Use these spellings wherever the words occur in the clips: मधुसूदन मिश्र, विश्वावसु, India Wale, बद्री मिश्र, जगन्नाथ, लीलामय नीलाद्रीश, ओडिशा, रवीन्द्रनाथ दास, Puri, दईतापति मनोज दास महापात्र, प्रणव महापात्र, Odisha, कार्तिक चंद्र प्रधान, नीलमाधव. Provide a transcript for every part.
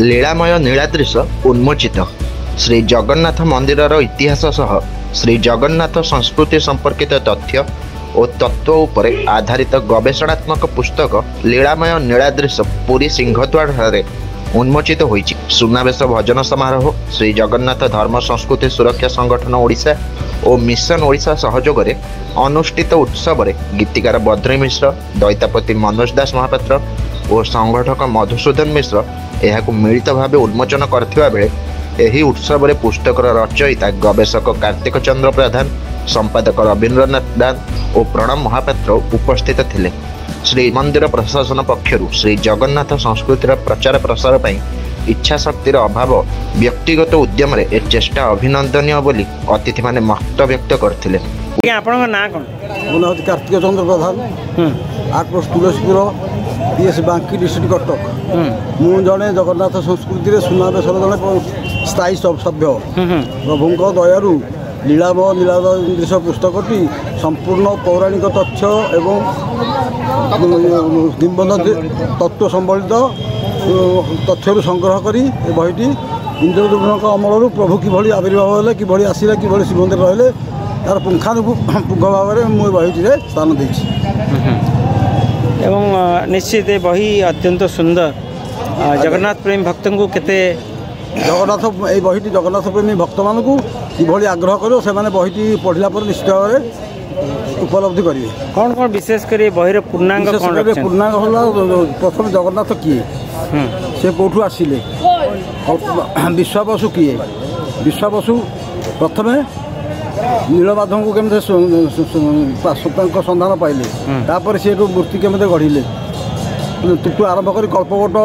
लीलामय नीलाद्रीश उन्मोचित श्री जगन्नाथ मंदिर इतिहास सह श्री जगन्नाथ संस्कृति संपर्कित तथ्य और तत्व उपरे आधारित गवेषणात्मक पुस्तक लीलामय नीलाद्रीश पुरी सिंहद्वार उन्मोचित होइछि। सुनावेश भजन समारोह श्री जगन्नाथ धर्म संस्कृति सुरक्षा संगठन ओडिशा और मिशन ओडिशा सहयोग में अनुष्ठित उत्सव में गीतिकार बद्री मिश्र, दईतापति मनोज दास महापात्र और संगठक मधुसूदन मिश्र यहां मिलित भाव उन्मोचन करथिबा बेले एही उत्सव में पुस्तकर रचयिता गवेषक कार्तिक चंद्र प्रधान, संपादक रवीन्द्रनाथ दास और प्रणव महापात्र उपस्थित थिले। श्री मंदिर प्रशासन पक्षरु श्री जगन्नाथ संस्कृतिर प्रचार प्रसार पई इच्छाशक्तिर अभाव व्यक्तिगत उद्यम रे ए चेष्टा अभिनंदनीय बोली अतिथि माने मत व्यक्त करथिले। आपन ना कोन मोना कार्तिक चंद्र प्रधान आक्रोश तुलसीपुर पीएस बांकी डिस्ट्रिक्ट कटक मु जने जगन्नाथ संस्कृति सुनावेश जने स्थायी सभ्य प्रभुंक दयारू लीलामय नीलाद्रीश पुस्तकटी संपूर्ण पौराणिक तथ्य एवं किंवदंती तत्व संबलित तथ्यरू संग्रह करी बहिटी इंद्रदेव अमलरू प्रभु किभली आविर्भाव होले, किभली आसिला, किभली श्रीमंदिर रहिले तार पुंखानुपुंख भाव में मुझे बहिटी स्थान देछि एवं निश्चित बही अत्यंत सुंदर जगन्नाथ प्रेमी भक्त को केते जगन्नाथ ये बहीटी जगन्नाथ प्रेमी भक्त मानक किभली आग्रह करो से माने बहीटी पढ़ला पर निश्चित भाव उपलब्धि करेंगे। कौन कौन विशेष कर बहर पूर्णांग पूर्णांग हला प्रथम जगन्नाथ किए से कौटू आसिले विश्वाबसु किए विश्वाबसु प्रथम नीलमाधव को केमते सन्धान पाइले तापर से मूर्ति केमते गढ़िले तुटू आरंभ कर कल्पवट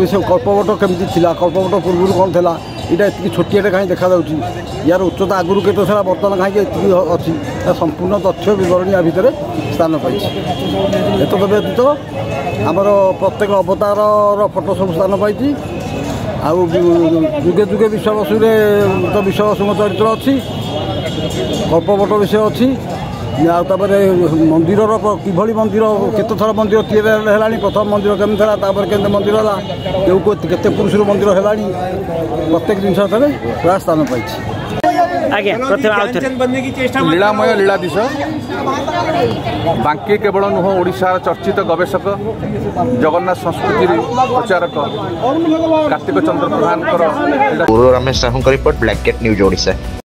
विषय कल्पवट केमती था कल्पवट पूर्व कौन था यहाँ इतनी छोटियाटे कहीं देखा यार उच्चता आगुरी के बर्तमान कहीं अच्छी संपूर्ण तथ्य बरणी या भितर स्थान पाई एत व्यतीत आमर प्रत्येक अवतार फटो सब स्थान पाई आगे जुगे विश्वावसु तो विश्वावसु चरित्र अच्छी कल्पवट विषय अच्छी आपर मंदिर किभली मंदिर केत थर मंदिर तीन प्रथम मंदिर केमी था तापर के मंदिर है क्यों केत पुरुष मंदिर है प्रत्येक जिन पूरा स्थान पाई लीलामय नीलाद्रीश बांकी केवल नुह ओडिशार चर्चित गवेषक जगन्नाथ संस्कृति प्रचारक कार्तिक चंद्र प्रधान।